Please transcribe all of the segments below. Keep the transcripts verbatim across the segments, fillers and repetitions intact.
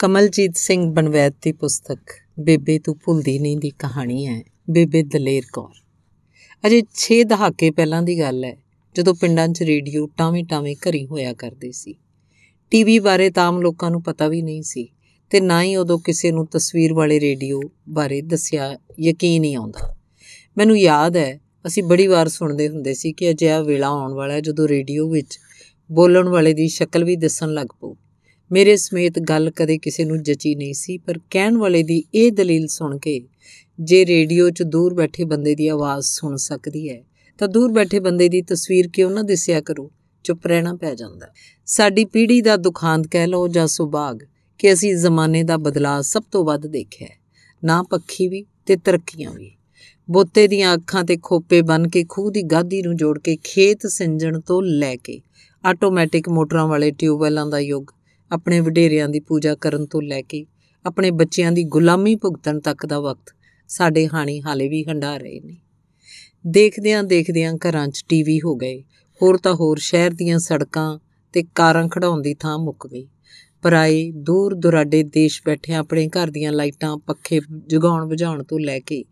कमलजीत सिंह बनवैत की पुस्तक बेबे तू भुलदी नहीं की कहानी है बेबे दलेर कौर। अजे छे दहाके पहलां दी गल है, जदों पिंडां च रेडियो टावें टावें घरी होया करदे सी। टीवी बारे ताम लोकां नूं पता भी नहीं सी ते ना ही उदों किसी नूं तस्वीर वाले रेडियो बारे दस्या यकीन ही आउंदा। मैनूं याद है असीं बड़ी वार सुणदे हुंदे सी कि अजे आ वेला आउण वाला है जदों रेडियो विच बोलण वाले दी शकल भी दिसण लग पऊ। मेरे समेत गल कदे किसी नूं जची नहीं सी, पर कहण वाले दी ये दलील सुन के जे रेडियो च दूर बैठे बंदे दी आवाज़ सुन सकती है तो दूर बैठे बंदे दी तस्वीर क्यों ना दिसिया करो। चुप रहना पै जांदा। साडी पीढ़ी दा दुखांत कह लो जां सुभाग कि असीं जमाने दा बदलाव सब तो वध देखिआ है, ना पक्खी भी ते तरक्कियां भी। बोते दीआं अखां ते खोपे बन के खूह दी गादी नूं जोड़ के खेत सिंजण तो लै के आटोमैटिक मोटरां वाले ट्यूबवैलां दा युग, अपने वडेरियां दी पूजा करन तो लैके अपने बच्चियां दी गुलामी भुगतण तक दा वक्त साडे हाणी हाले भी हंडा रहे ने। देखदियां देखदियां घरां च टीवी हो गए, होर तां होर शहर दीयां सड़कां ते कारां खड़ाउण दी थां मुक्क गई। पराए दूर दुराडे देश बैठे अपने घर दीयां लाइटां पक्खे जगाउण बुझाउण तो लैके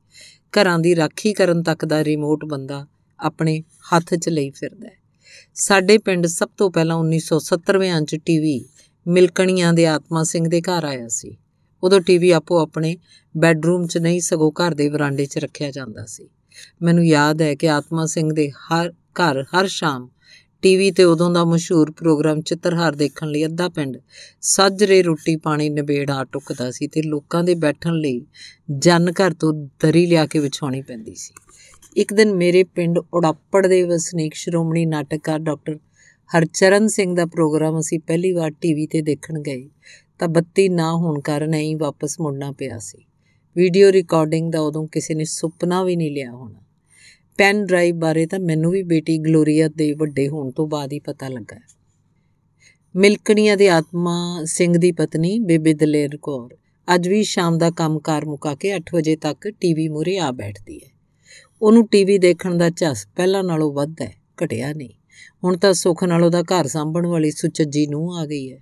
घरां दी राखी करन तक दा रिमोट बंदा अपने हत्थ च लई फिरदा है। साडे पिंड सब तो पहलां उन्नीस सौ सत्तरवें च टीवी मिलकणियां दे आत्मा सिंह दे घर आया सी। उदों टीवी आपो अपने बैडरूम च नहीं सगों घर दे वरांडे च रखिया जांदा सी। मैनूं याद है कि आत्मा सिंह दे हर घर हर शाम टीवी ते उदों दा मशहूर प्रोग्राम चित्रहार देखण लई अद्धा पिंड सजरे रोटी पाणी नबेड़ आ टुकदा सी ते लोकां दे बैठण लई जन घर तो दरी लिया के विछाउणी पैंदी सी। एक दिन मेरे पिंड उड़ापड़ दे वसनीक श्रोमणी नाटककार डॉक्टर हरचरन सिंह दा प्रोग्राम असीं पहली बार टीवी ते देखण गए तां बत्ती ना होण कारण ऐं वापस मुड़ना पिया सी। वीडियो रिकॉर्डिंग दा उदों किसी ने सुपना भी नहीं लिया होना। पेन ड्राइव बारे तां मैनूं भी बेटी ग्लोरिया दे वड्डे होण तों बाद ही पता लगा। मिलकणियां दे आत्मा सिंह दी पत्नी बेबे दलेर कौर अज भी शाम दा कामकार मुका के अठ वजे तक टीवी मूहरे आ बैठदी है। उहनूं टीवी देखण दा झस पहलां नालों वध है, घटिआ नहीं। हुण तां सुख नाल उहदा घर सांभण वाली सुचज्जी नूंह आ गई है।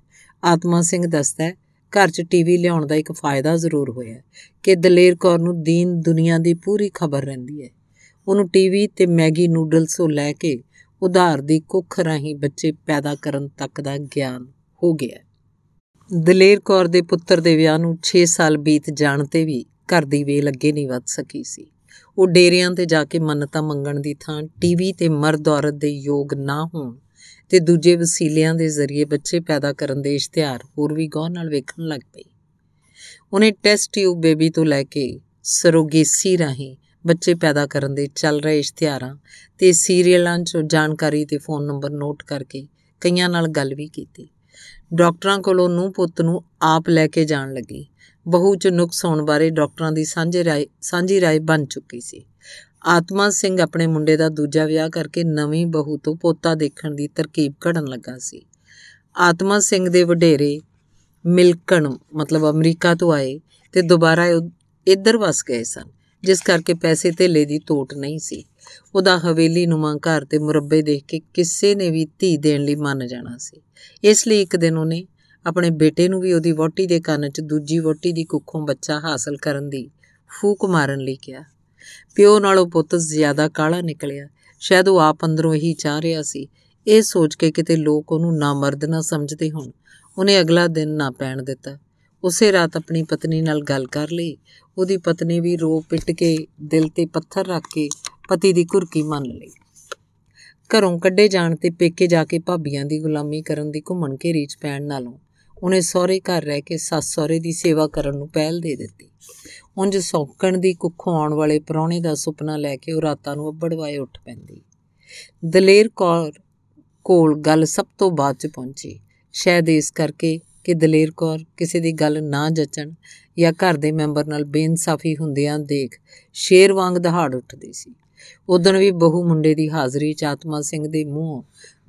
आत्मा सिंह दसदा है घर च टीवी लिआउण दा एक फायदा जरूर होया कि दलेर कौर नूं दीन दुनिया की पूरी खबर रहिंदी है। उहनूं टीवी ते मैगी नूडल्स तो लै के उधार दी कुख राहीं बच्चे पैदा करन तक दा ज्ञान हो गया। दलेर कौर दे पुत्तर दे विआह नूं छे साल बीत जाण ते भी घर दी वेल अगे नहीं वध सकी सी। ਉਹ ਡੇਰਿਆਂ 'ਤੇ ਜਾ ਕੇ ਮੰਨਤਾਂ ਮੰਗਣ ਦੀ ਥਾਂ ਟੀਵੀ 'ਤੇ ਮਰਦ ਔਰਤ ਦੇ ਯੋਗ ਨਾ ਹੋਣ ਅਤੇ ਦੂਜੇ ਵਸੀਲਿਆਂ ਦੇ ਜ਼ਰੀਏ ਬੱਚੇ ਪੈਦਾ ਕਰਨ ਦੇ ਇਸ਼ਤਿਹਾਰ ਹੋਰ ਵੀ ਗੌਰ ਨਾਲ ਵੇਖਣ ਲੱਗ ਪਈ। ਉਹਨੇ ਟੈਸਟ ਟਿਊਬ ਬੇਬੀ ਤੋਂ ਲੈ ਕੇ ਸਰੋਗੇਸੀ ਰਾਹੀਂ ਬੱਚੇ ਪੈਦਾ ਕਰਨ ਦੇ ਚੱਲ ਰਹੇ ਇਸ਼ਤਿਹਾਰਾਂ ਅਤੇ ਸੀਰੀਅਲਾਂ 'ਚੋਂ ਜਾਣਕਾਰੀ ਅਤੇ ਫ਼ੋਨ ਨੰਬਰ ਨੋਟ ਕਰਕੇ ਕਈਆਂ ਨਾਲ ਗੱਲ ਵੀ ਕੀਤੀ। ਡਾਕਟਰਾਂ ਕੋਲੋਂ ਨੂੰਹ ਪੁੱਤ ਨੂੰ ਆਪ ਲੈ ਕੇ ਜਾਣ ਲੱਗੀ। बहू च नुक्स आने बारे डॉक्टरों की सांझी राय सांझी राय बन चुकी सी। आत्मा सिंह अपने मुंडे का दूजा विआह करके नवी बहू तो पोता देखण की तरकीब घड़न लगा सी। आत्मा सिंह दे वडेरे मिलकण मतलब अमरीका तो आए तो दोबारा इधर वस गए सन, जिस करके पैसे धेले की तोट नहीं सी। उहदा हवेली नुमा घर ते मुरब्बे देख के किसी ने भी धी देण लई मन जाना सी। इसलिए एक दिन उहने अपने बेटे नूं भी उहदी वोटी दे कान च दूजी वोटी दी कुखों बच्चा हासिल करन दी फूक मारन लई कहा। प्यो नालों पुत्त ज़्यादा काला निकलिआ। शायद वो आप अंदरों ही चाह रहा सी ये सोच के किते लोग उहनूं ना मर्द ना समझदे होण। उहने अगला दिन ना पैण दित्ता। उसे रात अपनी पत्नी नाल गल कर लई। उहदी पत्नी भी रो पिट के दिल ते पत्थर रख के पति दी कुरकी मंन लई। घरों कड्ढे जाण ते पेके जाके भाबीआं दी गुलामी करन दी घुम्मण घेरी च पैण नालों उन्हें सौहरे घर रह के सस सौहरे की सेवा करन नूं पहल दे दित्ती। उंज सौंकण की कुखों आउण वाले प्राहुणे का सुपना लैके वो रातां नूं अब्बड़वाए उठ पैंदी। दलेर कौर कोल गल सब तो बाद च पहुंची, शायद इस करके कि दलेर कौर किसी की गल ना जचण या घर दे मैंबर नाल बेइंसाफी हुंदिआं देख शेर वांग दहाड़ उठदी सी। उदण भी बहू मुंडे की हाज़री च आत्मा सिंह दे मूँहों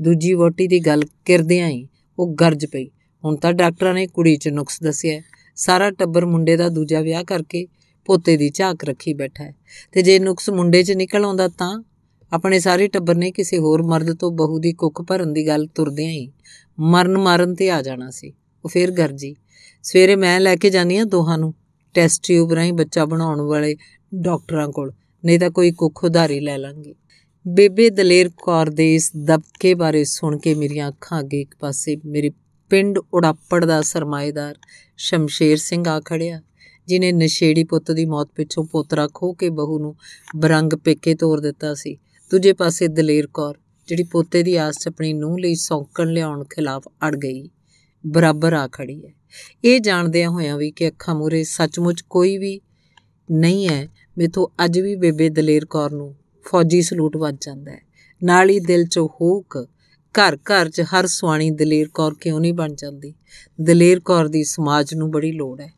दूजी वोटी की गल करदिआं ही वो गरज पई। हुण तां डॉक्टरां ने कुड़ी च नुक्स दस्सिआ। सारा टब्बर मुंडे दा दूजा विआह करके पोते दी झाक रखी बैठा है ते जे नुक्स मुंडे च निकल आउंदा तां अपने सारे टब्बर ने किसी होर मर्द तो बहू की कुख भरन की गल तुरदिआं ही मरन मारन ते आ जाना सी। वो फिर गरजी ਸਵੇਰੇ मैं लैके जानी हाँ ਦੋਹਾਂ ਨੂੰ ਟੈਸਟ ਟਿਊਬ ਰਾਹੀਂ ਬੱਚਾ ਬਣਾਉਣ ਵਾਲੇ ਡਾਕਟਰਾਂ ਕੋਲ, नहीं तो कोई कुख उधारी लै लाँगी। बेबे दलेर कौर दे इस दबके बारे सुन के मेरी अखां अगे एक पासे मेरे पिंड उड़ापड़ दा सरमाएदार शमशेर सिंह आ खड़िया, जिन्हें नशेड़ी पुत की मौत पिछों पोतरा खो के बहू नूं बरंग पेके तोर दिता सी। दूजे पासे दलेर कौर जिहड़ी पोते की आस च अपनी नूंह लई सौंकण लिआउण खिलाफ अड़ गई बराबर आ खड़ी है। ये जाणदिआं होइआं वी कि अखां मूहरे सचमुच कोई भी नहीं है, मेथों अज भी बेबे दलेर कौर नूं फौजी सलूट वज जांदा है। नाल ही दिल चो होक घर घर च हर सुआणी दलेर कौर क्यों नहीं बन जाती। दलेर कौर दी समाज नूं बड़ी लोड़ है।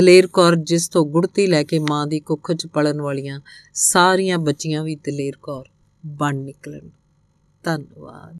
दलेर कौर जिस तो गुड़ती लैके माँ की कुख च पलन वालियां सारियां बच्चियां भी दलेर कौर बन निकलन। धन्यवाद।